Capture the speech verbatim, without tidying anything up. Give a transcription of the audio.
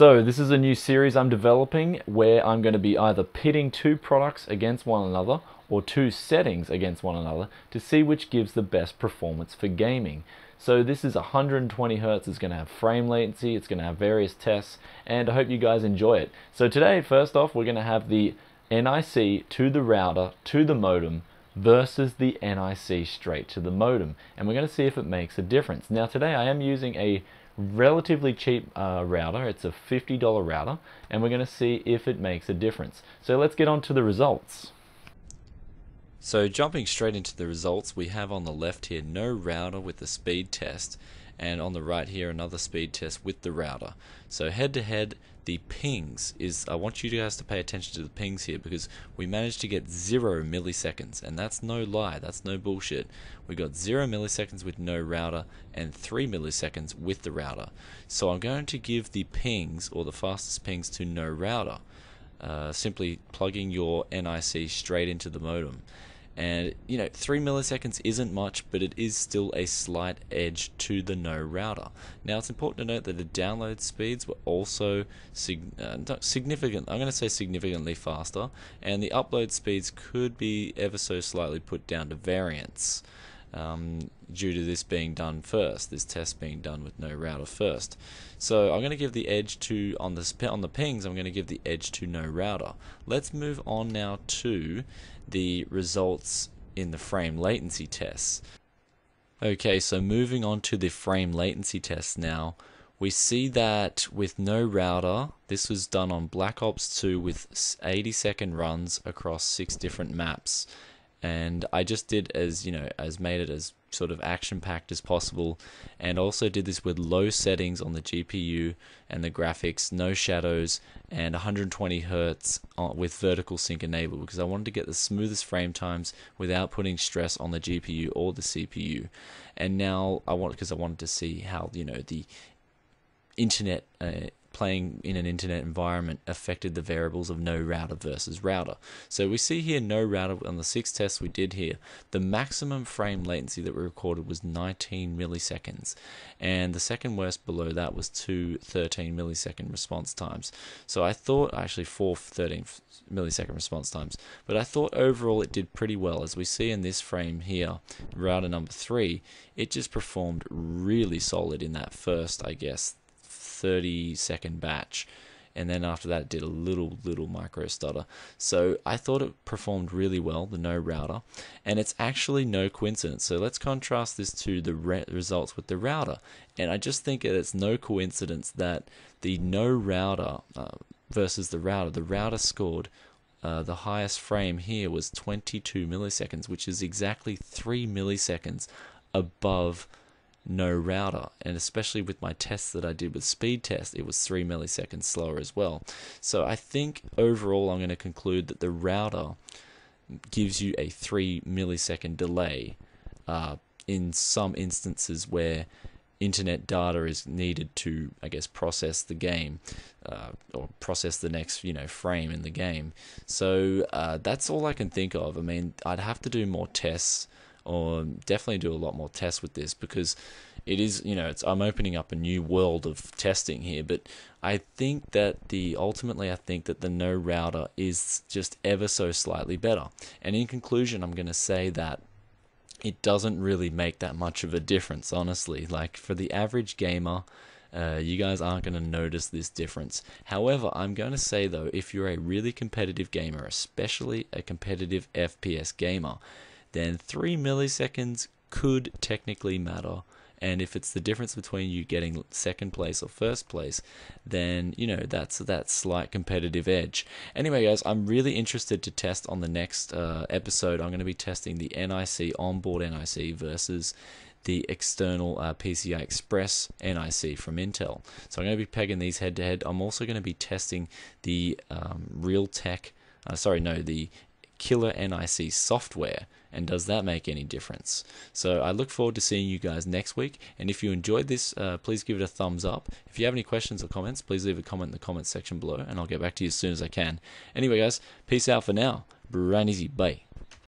So this is a new series I'm developing where I'm going to be either pitting two products against one another or two settings against one another to see which gives the best performance for gaming. So this is one hundred twenty hertz, it's going to have frame latency, it's going to have various tests, and I hope you guys enjoy it. So today, first off, we're going to have the N I C to the router to the modem versus the N I C straight to the modem, and we're going to see if it makes a difference. Now today I am using a relatively cheap uh, router, it's a fifty dollar router, and we're going to see if it makes a difference. So let's get on to the results. So jumping straight into the results, we have on the left here no router with the speed test, and on the right here another speed test with the router. So head to head, the pings is, I want you guys to pay attention to the pings here, because we managed to get zero milliseconds, and that's no lie, that's no bullshit. We got zero milliseconds with no router and three milliseconds with the router. So I'm going to give the pings, or the fastest pings, to no router, uh, simply plugging your N I C straight into the modem. And you know, three milliseconds isn't much, but it is still a slight edge to the no router. Now it's important to note that the download speeds were also sig uh, significant. I'm going to say significantly faster, and the upload speeds could be ever so slightly put down to variance um, due to this being done first, this test being done with no router first. So I'm going to give the edge to on the on the pings. I'm going to give the edge to no router. Let's move on now to the results in the frame latency tests. Okay, so moving on to the frame latency tests now, we see that with no router, this was done on Black Ops two with eighty second runs across six different maps, and I just did as you know as made it as sort of action packed as possible, and also did this with low settings on the G P U and the graphics, no shadows, and one hundred twenty hertz with vertical sync enabled, because I wanted to get the smoothest frame times without putting stress on the G P U or the C P U. And now I want, because I wanted to see how you know the internet uh, playing in an internet environment affected the variables of no router versus router. So we see here no router on the six tests we did here. The maximum frame latency that we recorded was nineteen milliseconds, and the second worst below that was two thirteen millisecond response times. So I thought actually four thirteen millisecond response times, but I thought overall it did pretty well. As we see in this frame here, router number three, it just performed really solid in that first, I guess, thirty second batch, and then after that did a little little micro stutter. So I thought it performed really well, the no router, and it's actually no coincidence. So let's contrast this to the re results with the router, and I just think that it's no coincidence that the no router uh, versus the router, the router scored Uh, the highest frame here was twenty-two milliseconds, which is exactly three milliseconds above no router, and especially with my tests that I did with speed test, it was three milliseconds slower as well. So I think overall I'm going to conclude that the router gives you a three millisecond delay uh, in some instances where internet data is needed to, I guess, process the game uh, or process the next, you know, frame in the game. So uh, that's all I can think of. I mean, I'd have to do more tests, or definitely do a lot more tests with this, because it is, you know, it's, I'm opening up a new world of testing here. But I think that the ultimately I think that the no router is just ever so slightly better. And in conclusion, I'm going to say that it doesn't really make that much of a difference, honestly. Like, for the average gamer, uh, you guys aren't going to notice this difference. However, I'm going to say though, if you're a really competitive gamer, especially a competitive F P S gamer, then three milliseconds could technically matter. And if it's the difference between you getting second place or first place, then, you know, that's that slight competitive edge. Anyway, guys, I'm really interested to test on the next uh, episode. I'm going to be testing the N I C, onboard N I C, versus the external uh, P C I Express N I C from Intel. So I'm going to be pegging these head to head. I'm also going to be testing the um, Realtek, uh, sorry, no, the Killer N I C software, and does that make any difference. So I look forward to seeing you guys next week, and if you enjoyed this, uh, please give it a thumbs up. If you have any questions or comments, please leave a comment in the comments section below, and I'll get back to you as soon as I can. Anyway guys, peace out for now. Bryaneasy, bye.